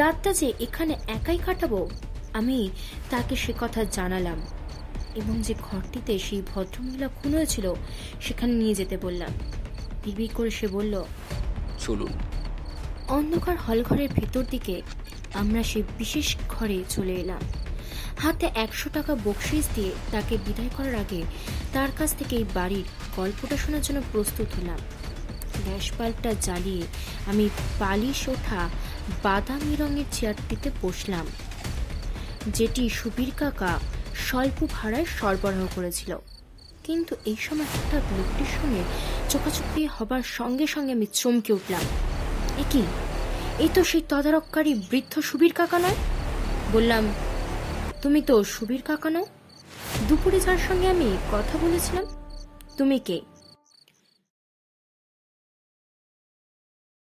রাতটা যে এখানে একাই কাটাবো আমি তাকে সে কথা জানালাম এবং যে ঘরটিতে সেই ভদ্রমহিলা খুন হয়েছিল সেখানে নিয়ে যেতে বললাম। বিবি করে সে বলল, চলুন। অন্ধকার হলঘরের ভেতর দিকে আমরা সেই বিশেষ ঘরে চলে এলাম। হাতে 100 টাকা বকশিস দিয়ে তাকে বিদায় করার আগে তার কাছ থেকে এই বাড়ির গল্পটা শোনার জন্য প্রস্তুত হলাম। গ্যাস বাল্বটা জ্বালিয়ে আমি বালিশ ওঠা বাদামি রঙের চেয়ারটিতে বসলাম, যেটি সুবীর কাকা স্বল্প ভাড়ায় সরবরাহ করেছিল। কিন্তু এই সময় হঠাৎ লোকটির সঙ্গে চোখাচোখি হবার সঙ্গে সঙ্গে আমি চমকে উঠলাম। এ কি, এই তো সেই তদারককারী বৃদ্ধ সুবীর কাকা নয়? বললাম, তুমি তো সুবীর কাকা নও? দুপুরে যার সঙ্গে আমি কথা বলেছিলাম। তুমি কে?